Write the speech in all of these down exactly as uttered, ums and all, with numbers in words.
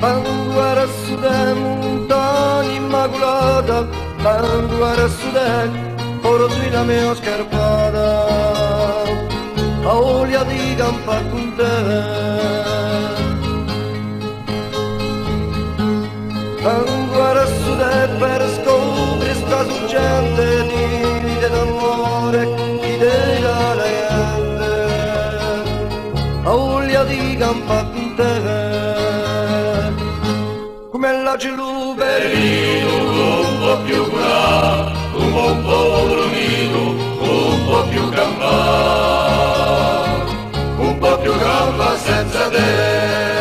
Banguara Sudè, montagna immacolata, Banguara Sudè, oro sui la mia scarpata, a voglia di campar con te. Banguara Sudè, per scoprire sta sorgente di vita d'amore, di te la gente, a voglia di campar con te. Come la gelube perino, un po' più curà, un po' un po' brunito, un po' più gamba, un po' più gamba senza te.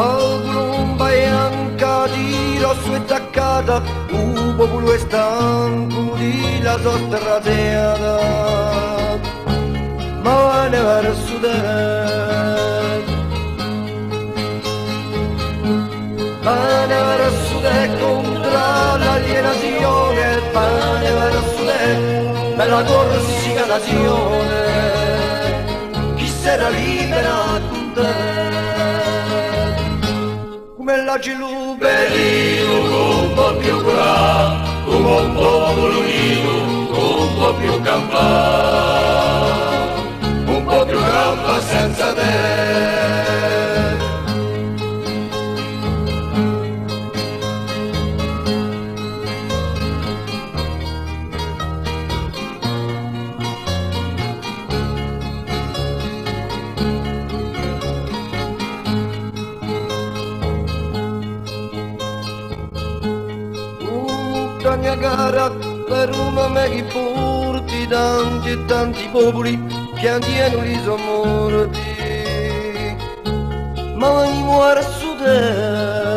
Alcolomba è anca di rosso e taccata, un popolo è stanco di la sorte raseata, ma va ne va verso te, va ne va verso te contro l'alienazione, va ne va verso te per la tossica nazione, chi sarà libera con te. Come la gelube perino, un po' più curà, un po' volonino, un po' più campà, un po' più gamba senza mia cara, per una me che porti tanti e tanti popoli, pianti e non li sono morti, ma venimo a Versu Tè.